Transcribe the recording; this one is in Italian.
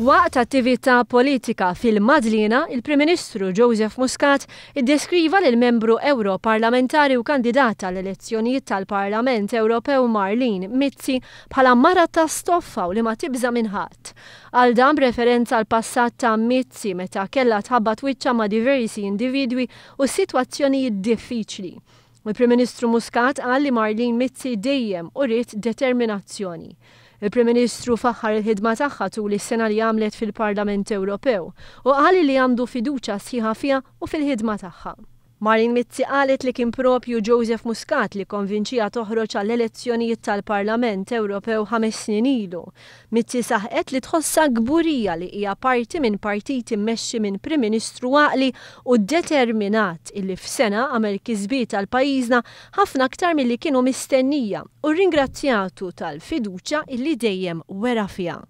Waqt attività politika fil-Madlina, il-Prim Ministru Joseph Muscat iddeskriva lil membru Europarlamentari u kandidata l-elezzjonijiet tal-Parlament Ewropew Marlene Mizzi bħala mara ta' stoffa u li ma tibża' minn ħadd. Għal dan b'referenza għal passat ta' Mizzi meta kellha tħabba twiċċa ma' diversi individwi u sitwazzjonijiet diffiċli. Il-Prim Ministru Muscat qal li Marlene Mizzi dejjem uriet determinazzjoni. Il-Prim Ministru faħħar il-ħidma tagħha tul is-sena li għamlet fil-Parlament Ewropew u qal li għandu fiduċja sħiħa fiha u fil-ħidma tagħha. Marlene Mizzi qalet li kien propju Joseph Muscat li konvinċija toħroġ għall-elezzjonijiet tal-Parlament Ewropew 5 snin ilu. Mizzi saħqet li tħossha gburija li hija parti minn partit immexxi minn Prim Ministru għaqli u determinat illi f'sena għamel kisbiet għal pajjiżna ħafna aktar milli kienu mistennija u ringrazzjatu tal-fiduċja illi dejjem wera fiha.